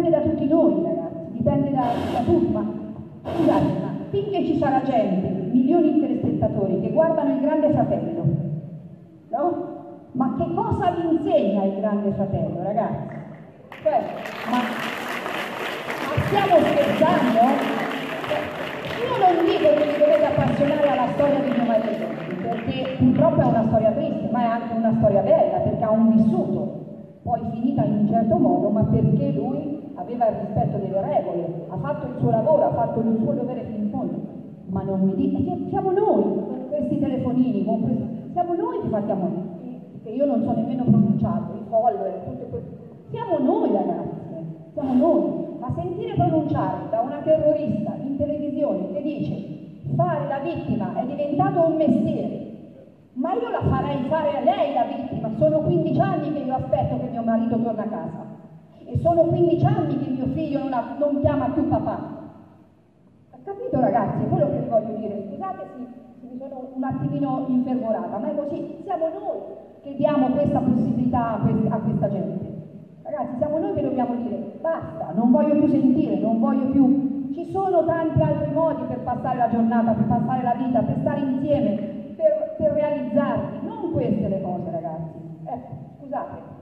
dipende da tutti noi ragazzi, dipende da turma. Scusate, ma finché ci sarà gente, milioni di telespettatori che guardano il Grande Fratello, no? Ma che cosa vi insegna il Grande Fratello, ragazzi? Cioè, ma stiamo scherzando? Io non dico che vi dovete appassionare alla storia di mio marito, perché purtroppo è una storia triste, ma è anche una storia bella, perché ha un vissuto, poi finita in un certo modo, ma perché lui aveva il rispetto delle regole, ha fatto il suo lavoro, ha fatto il suo dovere fino in fondo. Ma non mi dite, siamo noi, con questi telefonini, con questi, siamo noi che facciamo noi. Che io non so nemmeno pronunciato, il follower, tutto questo. Siamo noi ragazzi, siamo noi. Ma sentire pronunciare da una terrorista in televisione che dice fare la vittima è diventato un mestiere, ma io la farei fare a lei la vittima, sono 15 anni che io aspetto che mio marito torni a casa e sono 15 anni che mio figlio non chiama più papà. Ha capito ragazzi? È quello che vi voglio dire, scusate se mi sono un attimino infervorata, ma è così, siamo noi che diamo questa possibilità a questa gente. Ragazzi, siamo noi che dobbiamo dire basta, non voglio più sentire, non voglio più. Ci sono tanti altri modi per passare la giornata, per passare la vita, per stare insieme, per realizzarsi, non queste le cose ragazzi. Ecco, scusate.